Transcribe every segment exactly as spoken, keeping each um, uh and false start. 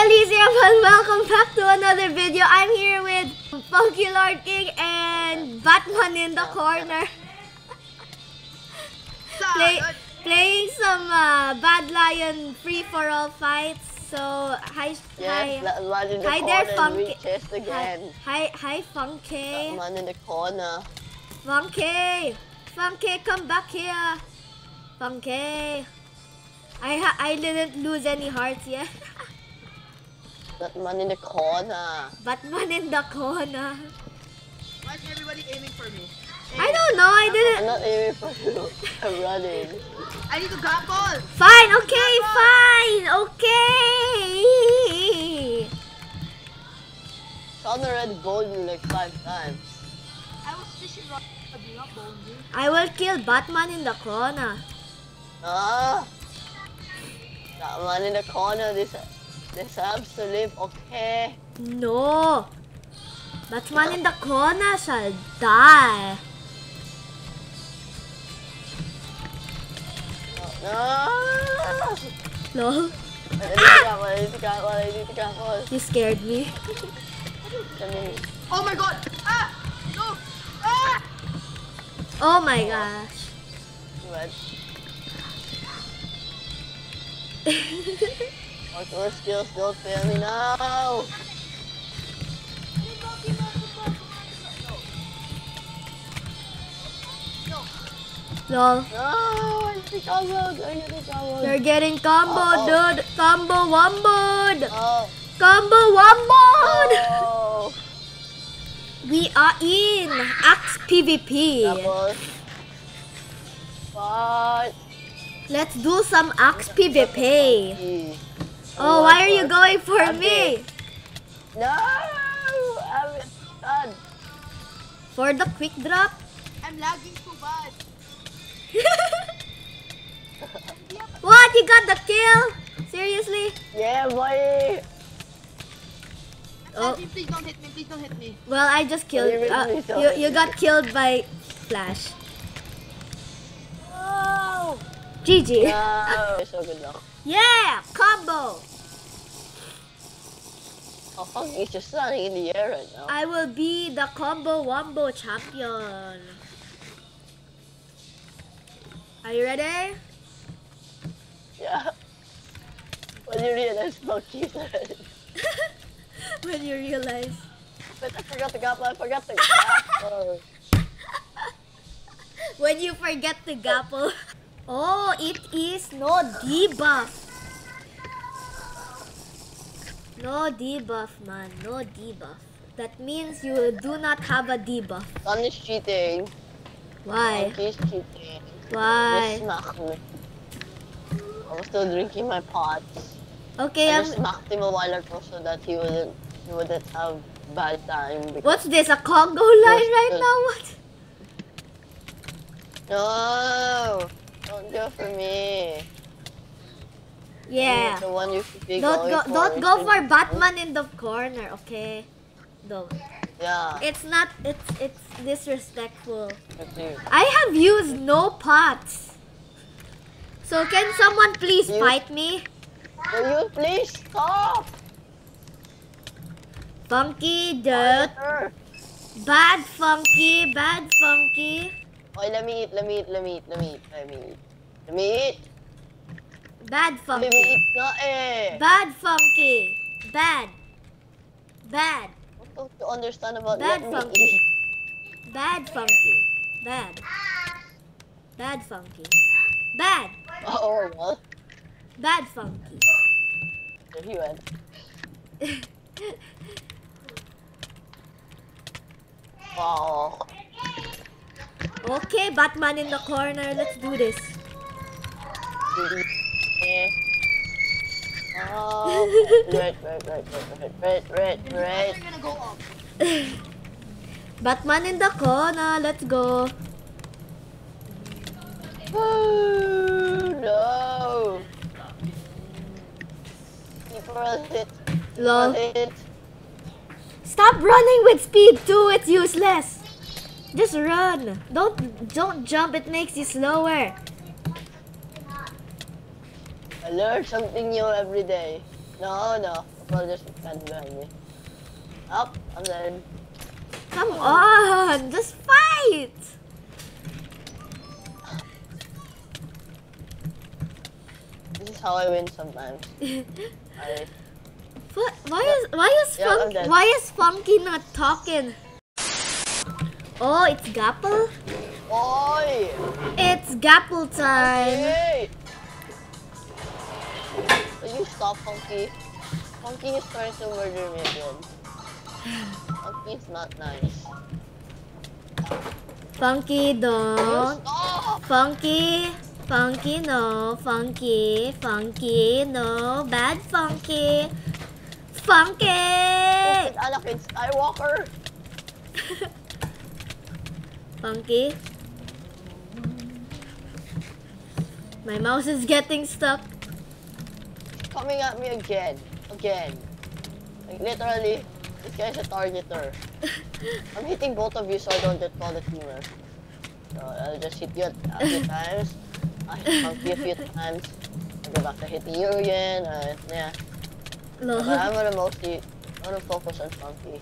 Elysium, and welcome back to another video. I'm here with Funkylordking and Badlion in the corner. Play, playing some uh, Badlion free-for-all fights. So, hi, yes, hi, the hi there, Funky. Again. Hi, hi, hi, Funky. That man in the corner. Funky, Funky, come back here. Funky. I ha I didn't lose any hearts yet. That man in the corner. Batman in the corner. Why is everybody aiming for me? Aiming. I don't know, I didn't. I'm not aiming for you. I'm running. I need to grapple. Fine, okay, fine, okay. Connor had golden like five times. I was fishing rock, but not golden. I will kill Batman in the corner. Ah. That man in the corner, this. Deserves to live, okay? No! Batman in the corner shall die! No! No? Ah! You scared me. Oh my god! Ah! No! Ah! Oh my gosh! What? Your skills don't fail me now! No! No, I get comboed! I get comboed! You're getting comboed, uh-oh. Dude! Combo womboed! Oh. Combo womboed! Oh. We are in Axe PvP! Double. But... Let's do some Axe PvP! Oh, why are you going for me? No, I'm done. For the quick drop? I'm lagging too bad. What? You got the kill? Seriously? Yeah, boy. Oh. Please don't hit me. Please don't hit me. Well, I just killed. Uh, you you got killed by Flash. Oh. G G. No. So good luck. Yeah! Combo! Oh, Funky is just standing in the air right now. I will be the combo wombo champion. Are you ready? Yeah. When you realize Funky is ready. When you realize. But I forgot the gapple, I forgot the gapple. When you forget the gapple. Oh, it is no debuff. No debuff, man. No debuff. That means you do not have a debuff. Sun is cheating. Why? Funky is cheating. Why? They smacked me. I'm still drinking my pots. Okay, I I'm... just smacked him a while ago so that he wouldn't, he wouldn't have bad time. What's this? A Congo line right good. Now? What? No! Don't go for me. Yeah. The one you should be don't going go, for. Don't go for Batman in the corner, okay? Don't. Yeah. It's not. It's it's disrespectful. Okay. I have used no pots. So can someone please you, fight me? Will you please stop? Funky, dude. Bad Funky. Bad Funky. Oy, let me eat, let me eat, let me eat, let me eat, let me eat. Let me eat. Bad Funky. Let me eat na eh. Bad Funky. Bad. Bad. What don't you understand about Bad let Funky. Me eat? Bad Funky. Bad. Bad Funky. Bad. Oh, well. Bad Funky. There he went. Wow. Oh. Okay, Batman in the corner. Let's do this. Oh, red, red, red, red, red, red, red. We're gonna go up. Batman in the corner. Let's go. No. People hit. Lol. Stop running with speed too. It's useless. Just run! Don't don't jump. It makes you slower. I learn something new every day. No, no. I'll just stand behind me. Up, I'm dead. Come on, just fight! This is how I win sometimes. I... What? Why is why is yeah, Funk why is Funky not talking? Oh, it's Gapple. Oi! It's Gapple time. Okay. Will you stop, Funky? Funky is trying to murder me again. Funky's not nice. Funky don't. Funky. Funky no. Funky. Funky no. Bad Funky. Funky. It's Anakin Skywalker. Funky. My mouse is getting stuck. Coming at me again. Again. Like literally. This guy's a targeter. I'm hitting both of you so I don't get called a teamer. So I'll just hit you a few times. I'll hit Funky a few times. I'll go back to hitting you again. Uh, yeah. Lol. But I'm gonna mostly I'm gonna focus on Funky.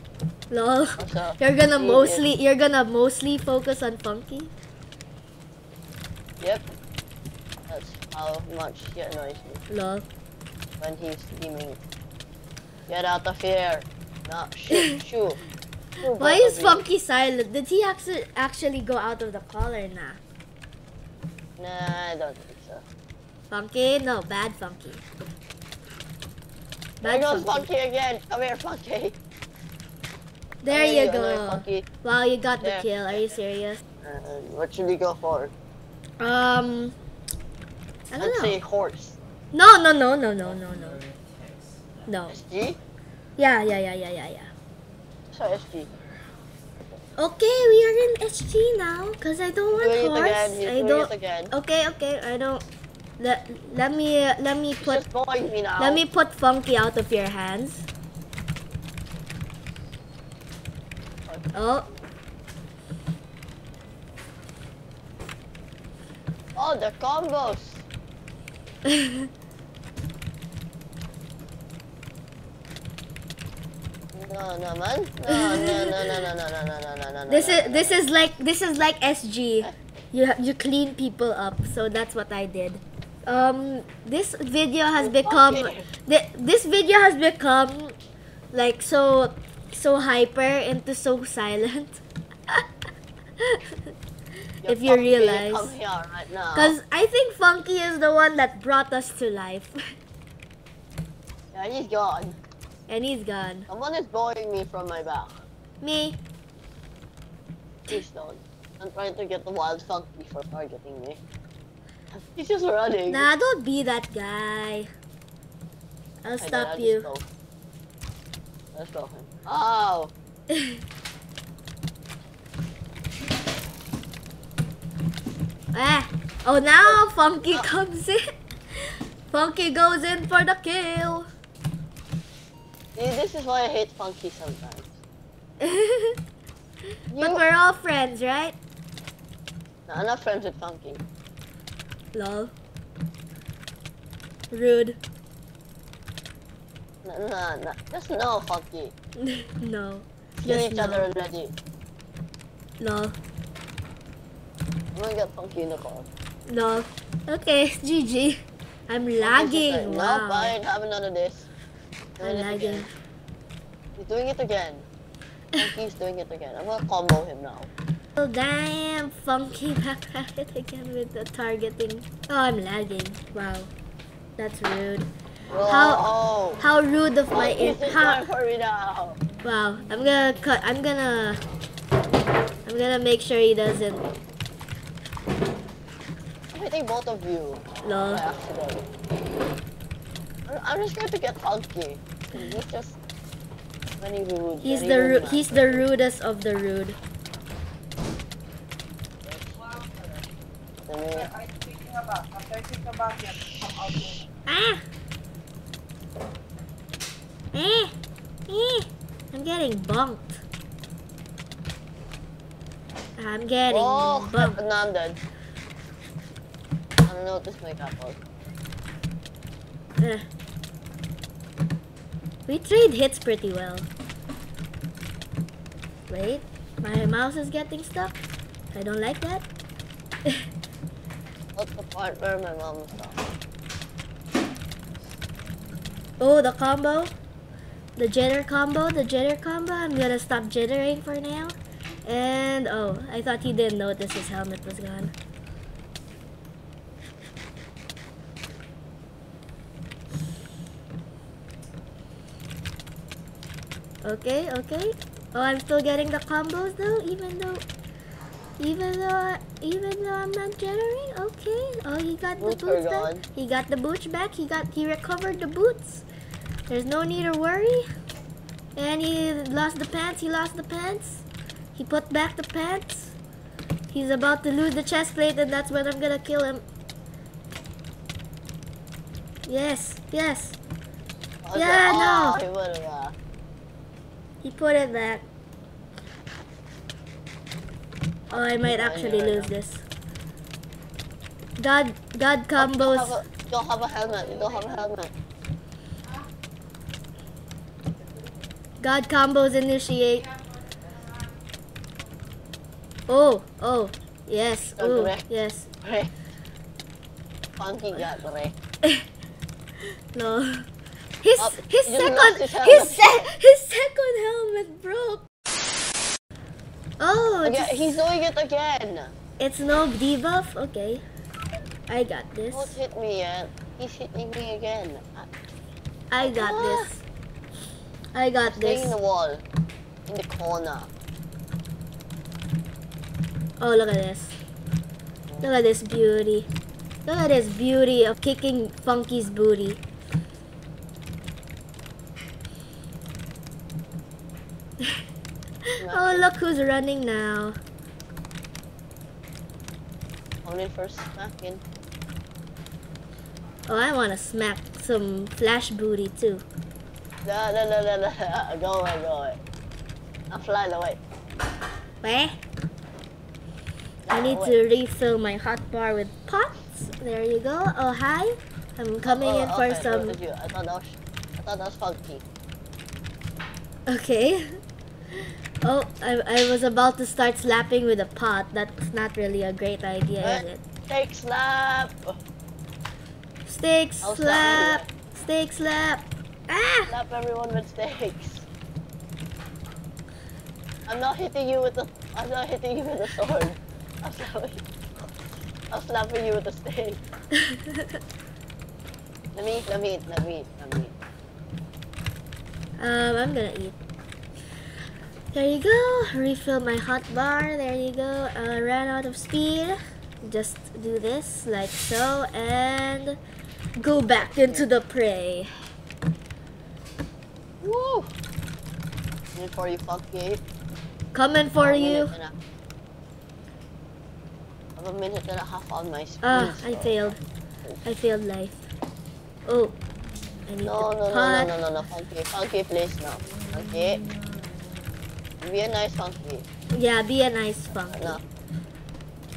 Lol. Also, you're gonna mostly is. you're gonna mostly focus on Funky? Yep. That's how much he annoys me. Lol. When he's screaming, "Get out of here!" No, shoot, shoot. shoot Why is Funky silent? Did he actually actually go out of the call or nah? Nah, I don't think so. Funky, no, bad Funky. There goes Funky again! Come here, Funky! There you, you go! Wow, you got there. the kill. Are you serious? Uh, what should we go for? Um... I don't Let's know. say horse. No, no, no, no, no, no, no. No. S G? Yeah, yeah, yeah, yeah, yeah, yeah. So S G. Okay, we are in S G now. Cause I don't want Doing horse. It I don't... It again. Okay, okay, I don't... Let, let me uh, let me put me let me put Funky out of your hands. Oh. Oh, the combos. No, no, man. No, no, no, no, no, no, no, no, no, no, no. This is this is like this is like S G. You you clean people up, so that's what I did. Um, this video has become, th this video has become, like, so, so hyper into so silent, if you realize, because I think Funky is the one that brought us to life. Yeah, he's gone. And he's gone. Someone is blowing me from my back. Me. Please don't. I'm trying to get the wild Funky for targeting me. He's just running. Nah, don't be that guy. I'll okay, stop I'll you. Go. Let's go. Oh! Ah. Oh, now Funky oh. comes in. Funky goes in for the kill. See, this is why I hate Funky sometimes. But we're all friends, right? No, I'm not friends with Funky. Lol. Rude. No, no, no. Just no, Funky. No. Kill each no. other already. No. I'm gonna get Funky in the car. No. Okay, G G. I'm Funky's lagging. Like, no, wow. Fine. Have another this. I'm lagging. Again. He's doing it again. Funky's doing it again. I'm gonna combo him now. Oh damn, Funky back at it again with the targeting. Oh, I'm lagging. Wow, that's rude. Whoa. How how rude of my in how. Wow, I'm gonna cut. I'm gonna I'm gonna make sure he doesn't. I'm hitting both of you. No. By accident. I'm just going to get Funky. He's just very rude. He's very the rude he's the rudest of the rude. I'm thinking about I'm thinking about that. Ah! Eh! Eh! I'm getting bumped. I'm getting oh, bumped. No, I'm dead. I don't know what this makeup was. Eh. We trade hits pretty well. Wait, my mouse is getting stuck. I don't like that. What's the part where my mom is stuck? Oh, the combo. The jitter combo, the jitter combo. I'm gonna stop jittering for now. And oh, I thought he didn't notice his helmet was gone. Okay, okay. Oh, I'm still getting the combos though, even though, even though, even though I'm not jittering. Okay. Oh, he got the boots back. He got the boots back. He got, he recovered the boots. There's no need to worry. And he lost the pants. He lost the pants. He put back the pants. He's about to lose the chest plate, and that's when I'm gonna kill him. Yes. Yes. Okay. Yeah. Oh, no. He would've, uh... He put it back. Oh, I might actually lose this. God, God combos. Oh, you don't have a helmet. You don't have a helmet. God combos initiate. Oh, oh, yes, oh, yes. Funky God, no. His, oh, his second, his, se his second helmet broke. Oh, okay, just, he's doing it again. It's no debuff? Okay. I got this. Don't hit me yet. He's hitting me again. I got ah. this. I got Stay this. in the wall. In the corner. Oh, look at this. Look at this beauty. Look at this beauty of kicking Funky's booty. Oh, look who's running now. Only for smacking. Oh, I want to smack some flash booty too. No, no, no, no, no. Go away, go away. I'm flying away. Where? No, I need wait. to refill my hot bar with pots. There you go. Oh, hi. I'm coming oh, oh, in for okay. some... What did you? I thought that was, I thought that was funky. Okay. Oh, I, I was about to start slapping with a pot. That's not really a great idea, what? is it? Steak slap! Steak slap! slap steak slap! Ah! Slap everyone with steaks. I'm not hitting you with the... I'm not hitting you with the sword. I'm slapping, I'm slapping you with the steak. Let me eat, let me eat, let me eat, let me eat. Um, I'm gonna eat. There you go. Refill my hot bar. There you go. I uh, ran out of speed. Just do this like so and go back into the prey. Woo! Coming for you, fuckgate. Coming for you. I'm a minute and a half on my speed. Ah, I failed. I failed life. Oh. I need no, no, no, no, no, no, Funky. Funky, please, no. Okay. Be a nice Funky. Yeah, be a nice Funky. No.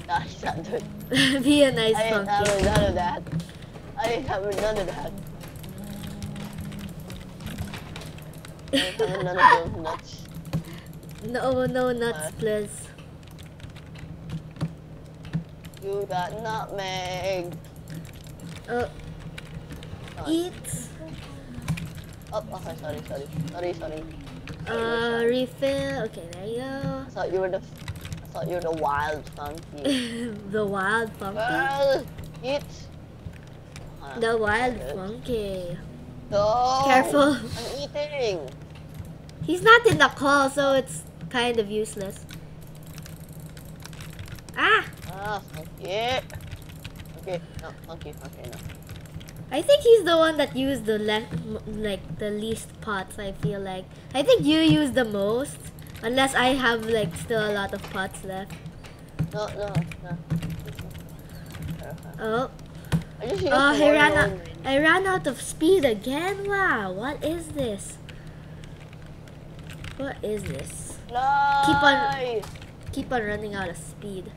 No, he's not doing it. Be a nice I Funky. I ain't having none of that. I ain't having none of that. I ain't having none of those nuts. No, no nuts, uh, please. You got nutmeg. Oh. Sorry. Eat. Oh, okay, sorry, sorry. Sorry, sorry. Uh, refill. Okay, there you go. I thought you were the, I thought you were the wild Funky. the wild Funky. Well, eat. Uh, the wild Funky. No. Careful. I'm eating. He's not in the call, so it's kind of useless. Ah. Ah, Funky. Okay, no, Funky, Funky, no. I think he's the one that used the le like the least pots. I feel like I think you use the most, unless I have like still a lot of pots left. No, no, no. Oh, I just used oh, I ran out. I ran out of speed again. Wow, what is this? What is this? Nice. Keep on, keep on running out of speed.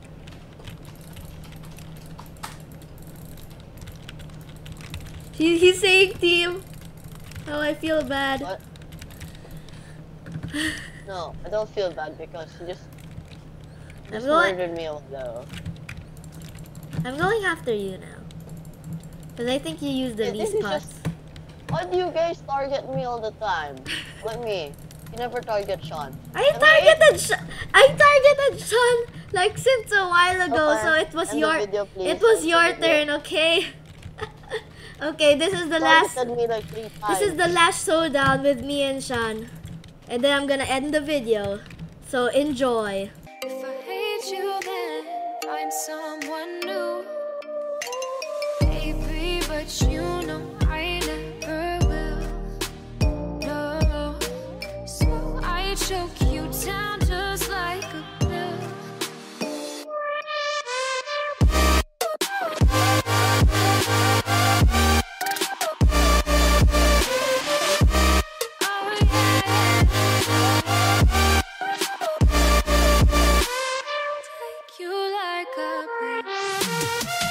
He's saying team. Oh, I feel bad. What? No, I don't feel bad because you just, you just murdered me though. I'm going after you now. Because I think you use the least pots. Why do you guys target me all the time? Like me. You never target Sean. I and targeted Sean. I, I targeted Sean like since a while ago, okay. So it was end your video, it was end your turn, okay? Okay, this is the last me like three times. This is the last showdown with me and Sean. And then I'm gonna end the video. So enjoy. If I hate you then I'm someone new. Baby, but you know I never will. No. So I choke you down just like a you like a breeze.